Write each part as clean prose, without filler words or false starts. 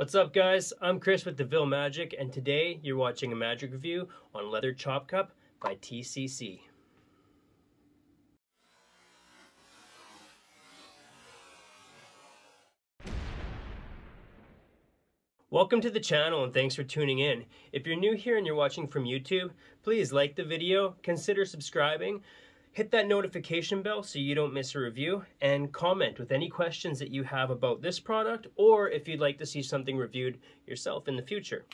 What's up guys, I'm Chris with Deville Magic, and today you're watching a magic review on Leather Chop Cup by TCC. Welcome to the channel and thanks for tuning in. If you're new here and you're watching from YouTube, please like the video, consider subscribing, hit that notification bell so you don't miss a review, and comment with any questions that you have about this product or if you'd like to see something reviewed yourself in the future.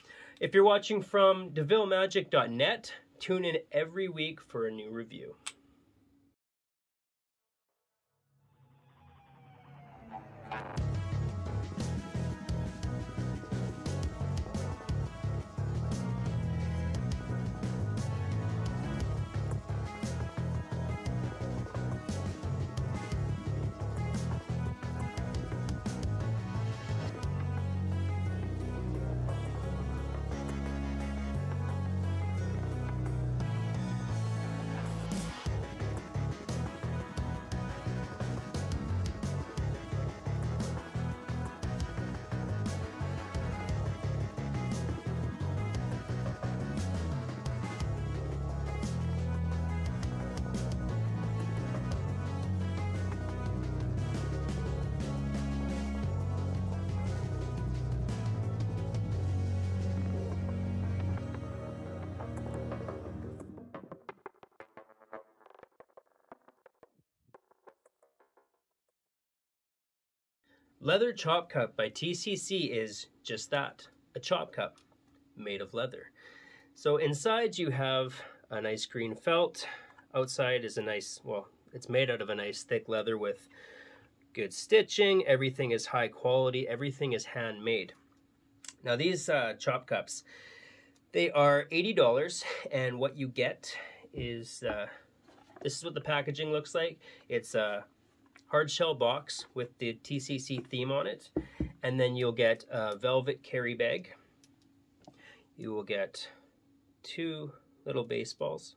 If you're watching from DevilleMagic.net, tune in every week for a new review. Leather Chop Cup by TCC is just that, a chop cup made of leather. So inside you have a nice green felt. Outside is a nice, well, it's made out of a nice thick leather with good stitching. Everything is high quality. Everything is handmade. Now these chop cups, they are $80, and what you get is, this is what the packaging looks like. It's a hard shell box with the TCC theme on it, and then you'll get a velvet carry bag. You will get two little baseballs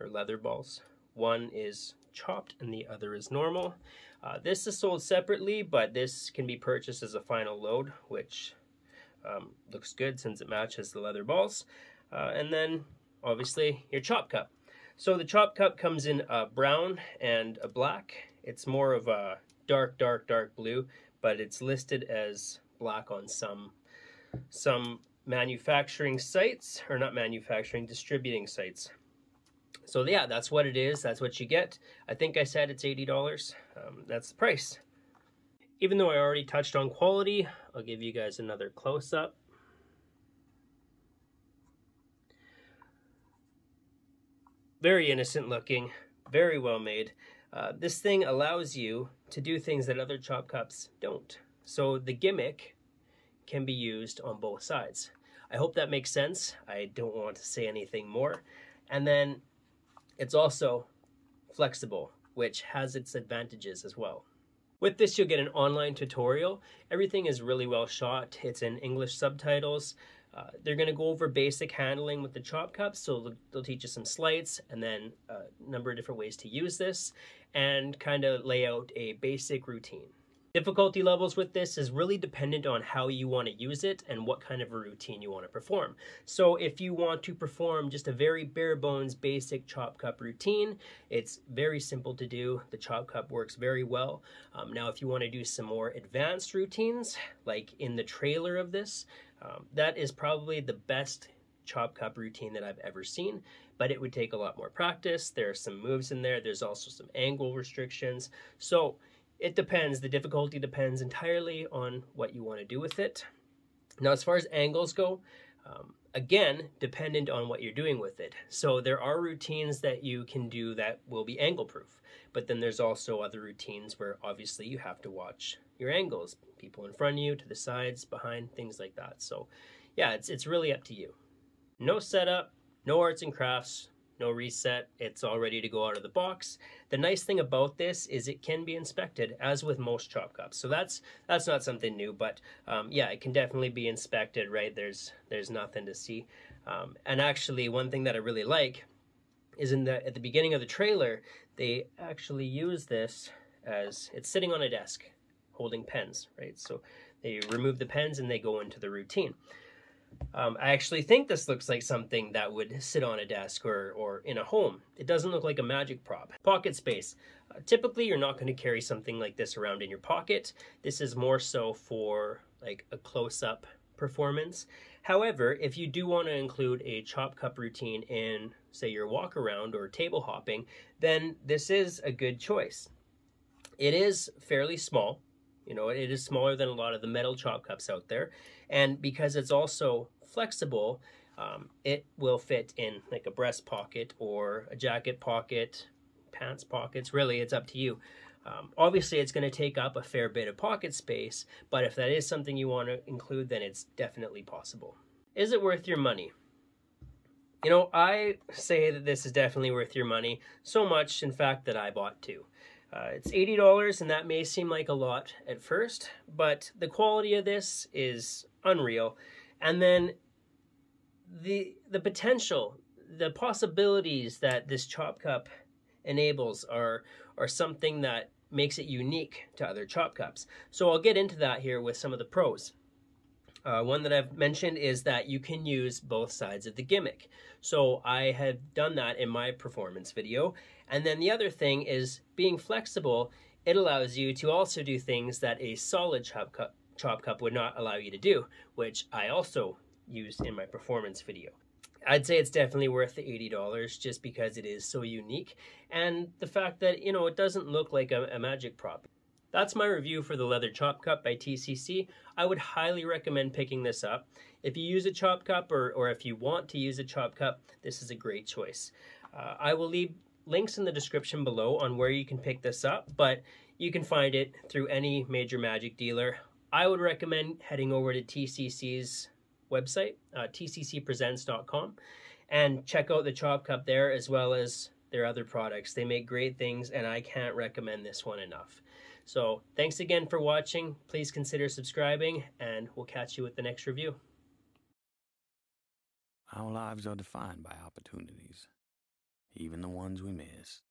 or leather balls. One is chopped and the other is normal. This is sold separately, but this can be purchased as a final load, which looks good since it matches the leather balls. And then obviously your chop cup. So the chop cup comes in a brown and a black. It's more of a dark blue, but it's listed as black on some manufacturing sites, or not manufacturing, distributing sites. So yeah, that's what it is. That's what you get. I think I said it's $80. That's the price. Even though I already touched on quality, I'll give you guys another close-up. Very innocent looking, very well made. This thing allows you to do things that other chop cups don't. So the gimmick can be used on both sides. I hope that makes sense. I don't want to say anything more. And then it's also flexible, which has its advantages as well. With this, you'll get an online tutorial. Everything is really well shot. It's in English subtitles. They're going to go over basic handling with the chop cups, so they'll teach you some slights and then a number of different ways to use this and kind of lay out a basic routine. Difficulty levels with this is really dependent on how you want to use it and what kind of a routine you want to perform. So if you want to perform just a very bare bones basic chop cup routine, it's very simple to do. The chop cup works very well. Now if you want to do some more advanced routines, like in the trailer of this, that is probably the best chop cup routine that I've ever seen, but it would take a lot more practice. There are some moves in there. There's also some angle restrictions. So it depends. The difficulty depends entirely on what you want to do with it. Now, as far as angles go, again, dependent on what you're doing with it. So there are routines that you can do that will be angle proof, but then there's also other routines where obviously you have to watch your angles, people in front of you, to the sides, behind, things like that. So yeah, it's really up to you. No setup, no arts and crafts, no reset. It's all ready to go out of the box. The nice thing about this is it can be inspected, as with most chop cups. So that's not something new, but yeah, it can definitely be inspected, right? There's nothing to see. And actually, one thing that I really like is at the beginning of the trailer, they actually use this as, it's sitting on a desk holding pens, right? So They remove the pens and they go into the routine. I actually think this looks like something that would sit on a desk or in a home. It doesn't look like a magic prop. Pocket space. Typically, you're not going to carry something like this around in your pocket. This is more so for like a close-up performance. However, if you do want to include a chop cup routine in, say, your walk around or table hopping, then this is a good choice. It is fairly small. You know, it is smaller than a lot of the metal chop cups out there. And because it's also flexible, it will fit in like a breast pocket or a jacket pocket, pants pockets. Really, it's up to you. Obviously, it's going to take up a fair bit of pocket space, but if that is something you want to include, then it's definitely possible. Is it worth your money? You know, I say that this is definitely worth your money. So much, in fact, that I bought two. It's $80, and that may seem like a lot at first, but the quality of this is unreal. And then the potential, the possibilities that this chop cup enables are something that makes it unique to other chop cups. So I'll get into that here with some of the pros. One that I've mentioned is that you can use both sides of the gimmick. So I have done that in my performance video. And then the other thing is being flexible, it allows you to also do things that a solid chop cup would not allow you to do, which I also used in my performance video. I'd say it's definitely worth the $80 just because it is so unique. And the fact that, you know, it doesn't look like a magic prop. That's my review for the Leather Chop Cup by TCC. I would highly recommend picking this up. If you use a chop cup or if you want to use a chop cup, this is a great choice. I will leave links in the description below on where you can pick this up, but you can find it through any major magic dealer. I would recommend heading over to TCC's website, tccpresents.com, and check out the chop cup there as well as their other products. They make great things, and I can't recommend this one enough. So thanks again for watching. Please consider subscribing, and we'll catch you with the next review. Our lives are defined by opportunities, even the ones we miss.